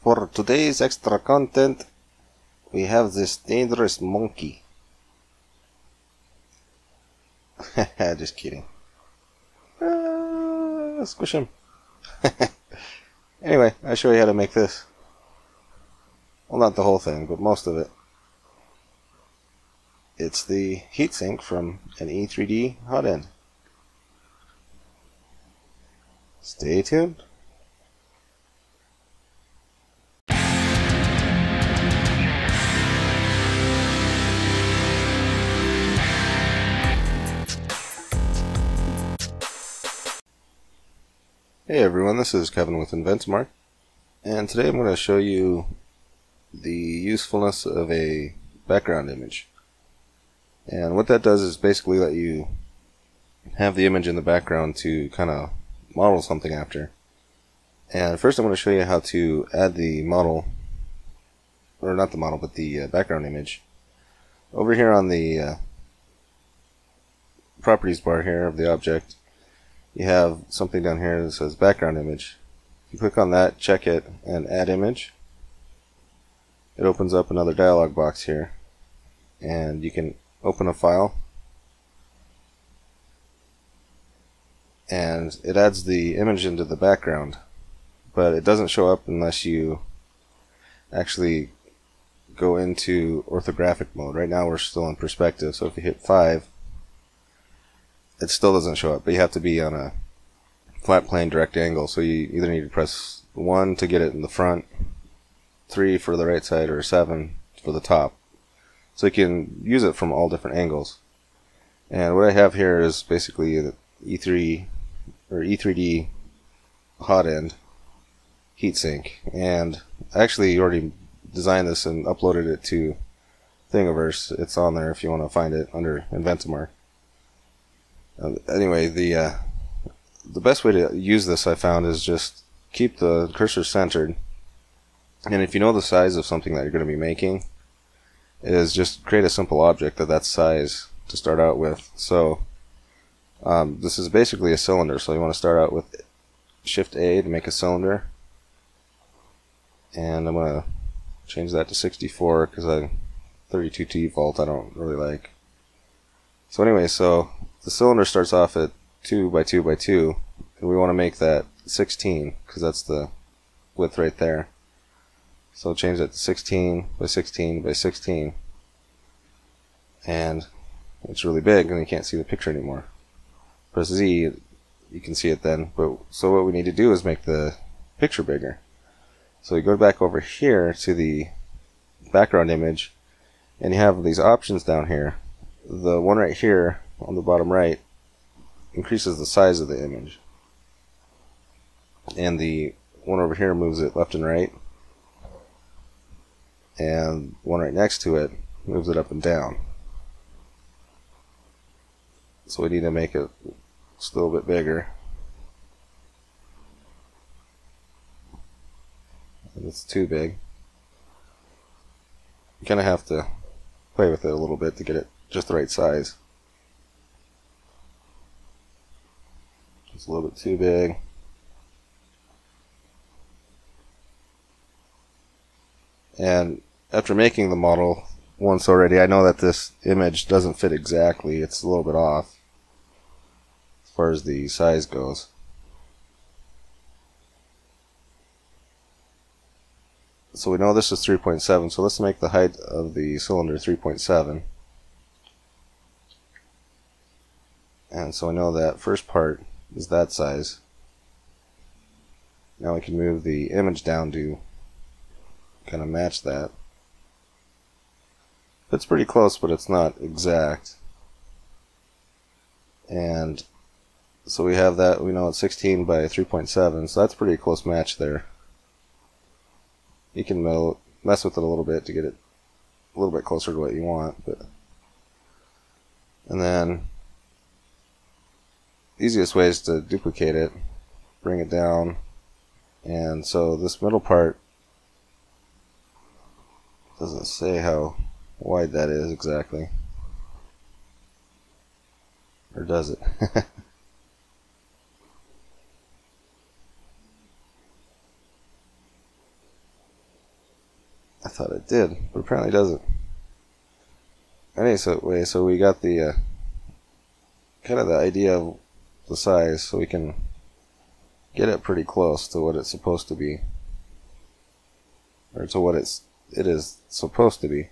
for today's extra content, we have this dangerous monkey. Just kidding. Squish him. Anyway, I'll show you how to make this. Well, not the whole thing, but most of it. It's the heatsink from an E3D hot end. Stay tuned. Hey everyone, this is Kevin with InventMark, and today I'm going to show you the usefulness of a background image. And what that does is basically let you have the image in the background to kind of model something after. And first I'm going to show you how to add the model, or not the model, but the background image. Over here on the properties bar here of the object, you have something down here that says background image. You click on that, check it, and add image. It opens up another dialog box here, and you can open a file, and it adds the image into the background, but it doesn't show up unless you actually go into orthographic mode. Right now we're still in perspective, so if you hit 5, it still doesn't show up, but you have to be on a flat plane direct angle, so you either need to press 1 to get it in the front, 3 for the right side, or 7 for the top. So you can use it from all different angles. And what I have here is basically an E3 or E3D hot end heatsink, and I actually already designed this and uploaded it to Thingiverse. It's on there if you want to find it under InventMark. Anyway, the best way to use this, I found, is just keep the cursor centered, and if you know the size of something that you're going to be making, is just create a simple object that's size to start out with. So this is basically a cylinder, so you want to start out with Shift A to make a cylinder, and I'm going to change that to 64 because 32 default I don't really like. So anyway, so the cylinder starts off at 2 by 2 by 2, and we want to make that 16 because that's the width right there. So change that to 16 by 16 by 16, and it's really big, and you can't see the picture anymore. Press Z, you can see it then. But so what we need to do is make the picture bigger. So we go back over here to the background image, and you have these options down here. The one right here on the bottom right increases the size of the image, and the one over here moves it left and right, and one right next to it moves it up and down. So we need to make it just a little bit bigger. It's too big. You kind of have to play with it a little bit to get it just the right size. Just a little bit too big. And after making the model once already, I know that this image doesn't fit exactly. It's a little bit off as far as the size goes. So we know this is 3.7, so let's make the height of the cylinder 3.7. And so I know that first part is that size. Now we can move the image down to kind of match that. It's pretty close, but it's not exact. And so we have that, we know it's 16 by 3.7, so that's a pretty close match there. You can mess with it a little bit to get it a little bit closer to what you want. But and then easiest way is to duplicate it, bring it down, and so this middle part doesn't say how wide that is exactly, or does it? thought it did, but apparently it doesn't. Anyway, so we got the kind of the idea of the size, so we can get it pretty close to what it's supposed to be, or to what it is supposed to be.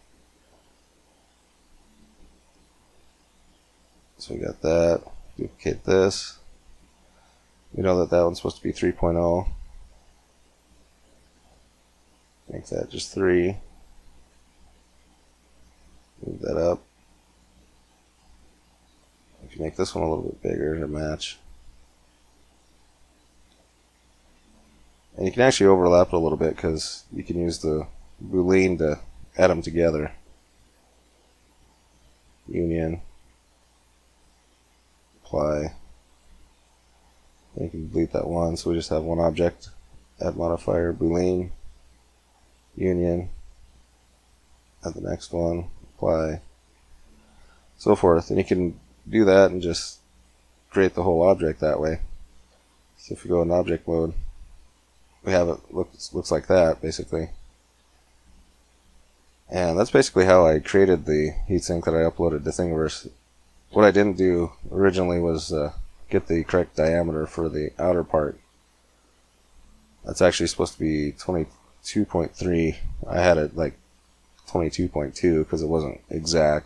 So we got that. Duplicate this. We know that that one's supposed to be 3.0. Make that just 3. Move that up. If you make this one a little bit bigger to match. And you can actually overlap it a little bit because you can use the boolean to add them together. Union. Apply. Then you can delete that one, so we just have one object. Add modifier, boolean. Union, add the next one, apply, so forth. And you can do that and just create the whole object that way. So if we go in object mode, we have it looks like that, basically. And that's basically how I created the heatsink that I uploaded to Thingiverse. What I didn't do originally was get the correct diameter for the outer part. That's actually supposed to be 22.3. I had it like 22.2 because it wasn't exact,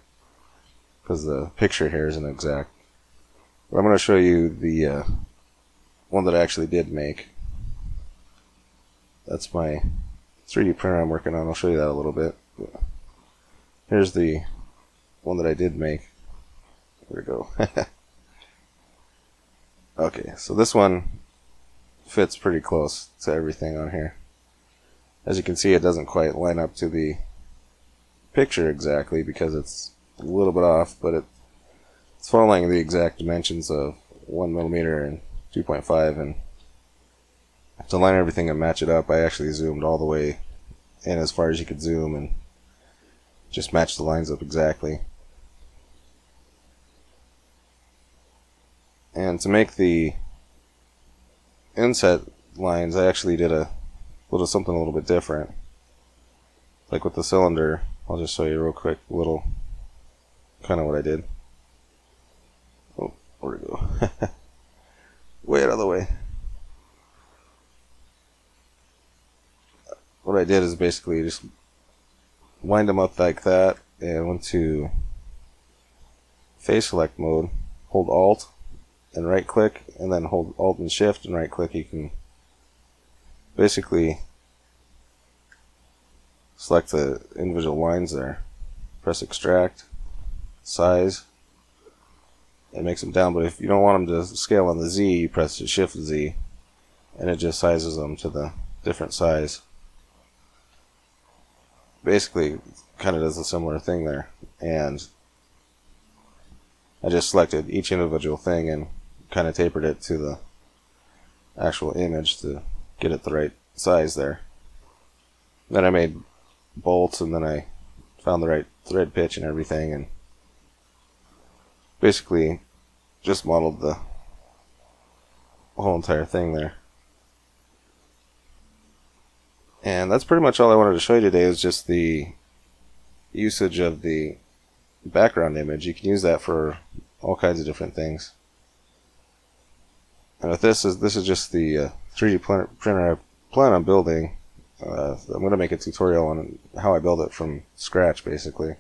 because the picture here isn't exact. But I'm going to show you the one that I actually did make. That's my 3D printer I'm working on. I'll show you that a little bit. Here's the one that I did make. Here we go. Okay, so this one fits pretty close to everything on here. As you can see, it doesn't quite line up to the picture exactly because it's a little bit off, but it's following the exact dimensions of 1 millimeter and 2.5. And to line everything and match it up, I actually zoomed all the way in as far as you could zoom and just match the lines up exactly. And to make the inset lines, I actually did a little something a little bit different. Like with the cylinder, I'll just show you real quick a little kind of what I did. Oh, where'd it go? Way out of the way. What I did is basically just wind them up like that, and went to face select mode, hold alt and right click, and then hold alt and shift and right click. You can basically select the individual lines there, press extract, size, it makes them down. But if you don't want them to scale on the Z, you press shift Z and it just sizes them to the different size. Basically kind of does a similar thing there, and I just selected each individual thing and kind of tapered it to the actual image to get it the right size there. Then I made bolts, and then I found the right thread pitch and everything, and basically just modeled the whole entire thing there. And that's pretty much all I wanted to show you today, is just the usage of the background image. You can use that for all kinds of different things. And with this is just the 3D printer I plan on building. I'm going to make a tutorial on how I build it from scratch, basically.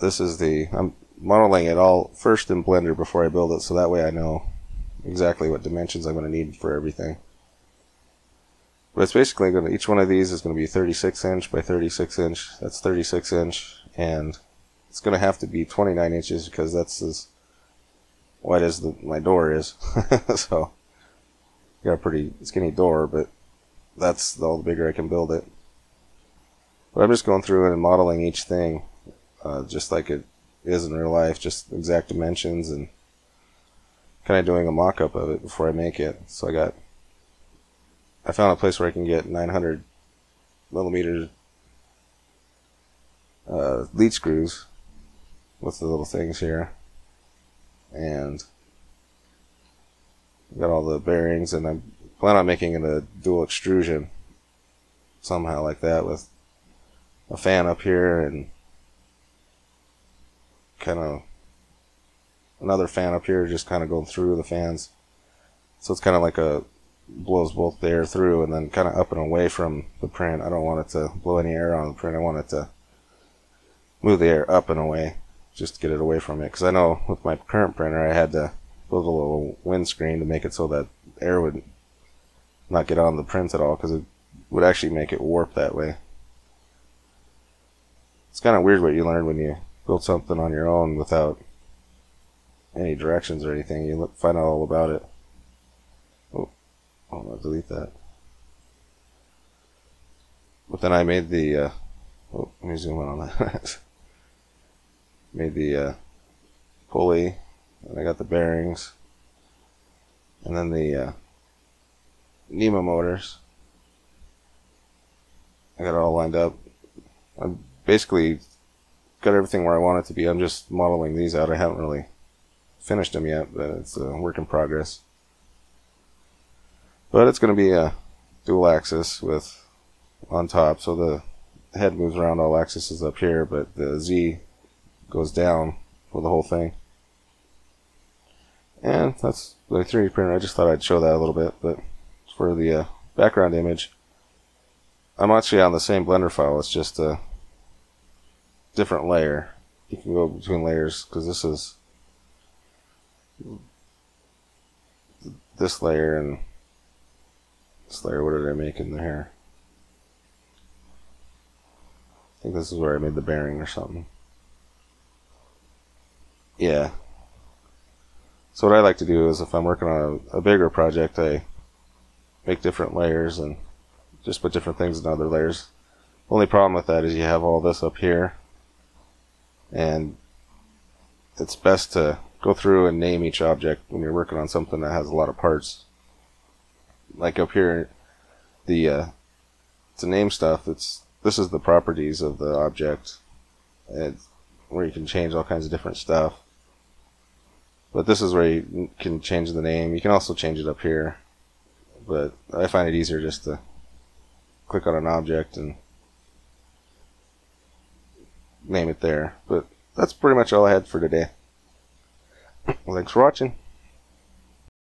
This is the... I'm modeling it all first in Blender before I build it, so that way I know exactly what dimensions I'm going to need for everything. But it's basically going to... each one of these is going to be 36 inch by 36 inch. That's 36 inch, and it's going to have to be 29 inches because that's this... wide as my door is. So I got a pretty skinny door, but that's all the bigger I can build it. But I'm just going through and modeling each thing just like it is in real life, just exact dimensions, and kind of doing a mock-up of it before I make it. So I found a place where I can get 900 millimeter lead screws with the little things here. And got all the bearings, and I plan on making it a dual extrusion, somehow like that with a fan up here and kind of another fan up here just kind of going through the fans. So it's kind of like a blows both the air through and then kind of up and away from the print. I don't want it to blow any air on the print. I want it to move the air up and away just to get it away from it, because I know with my current printer I had to build a little windscreen to make it so that air would not get on the print at all, because it would actually make it warp that way. It's kind of weird what you learn when you build something on your own without any directions or anything. You find out all about it. Oh, I'm going to delete that. But then I made the... oh, let me zoom in on that. Made the pulley, and I got the bearings, and then the NEMA motors. I got it all lined up. I basically got everything where I want it to be. I'm just modeling these out. I haven't really finished them yet, but it's a work in progress. But it's going to be a dual axis with on top, so the head moves around all axes is up here, but the Z goes down for the whole thing. And that's the 3D printer. I just thought I'd show that a little bit, but for the background image, I'm actually on the same Blender file. It's just a different layer. You can go between layers, because this is this layer and this layer. What did I make in there? I think this is where I made the bearing or something. Yeah. So what I like to do is, if I'm working on a bigger project, I make different layers and just put different things in other layers. The only problem with that is you have all this up here, and it's best to go through and name each object when you're working on something that has a lot of parts. Like up here, the to name stuff, this is the properties of the object, where you can change all kinds of different stuff. But this is where you can change the name. You can also change it up here, but I find it easier just to click on an object and name it there. But that's pretty much all I had for today. Thanks for watching.